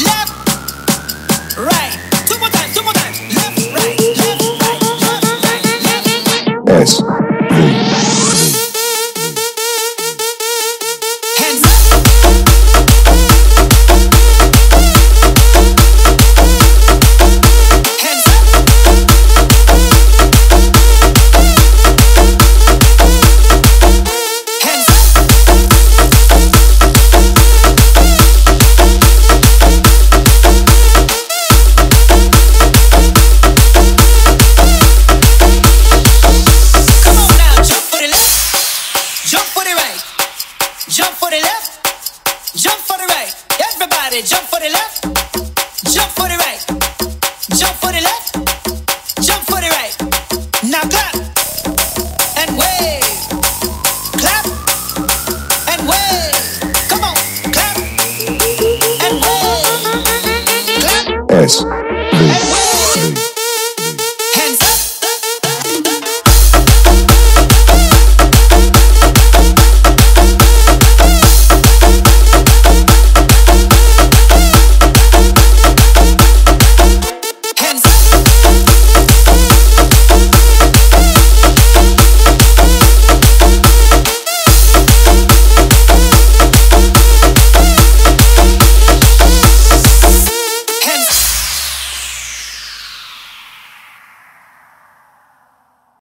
left, right. Two more times, left, right, left, right, left, right. Yes. Jump for the left, jump for the right. Everybody jump for the left, jump for the right. Jump for the left, jump for the right. Now clap and wave. Clap and wave. Come on, clap and wave. Clap. Yes.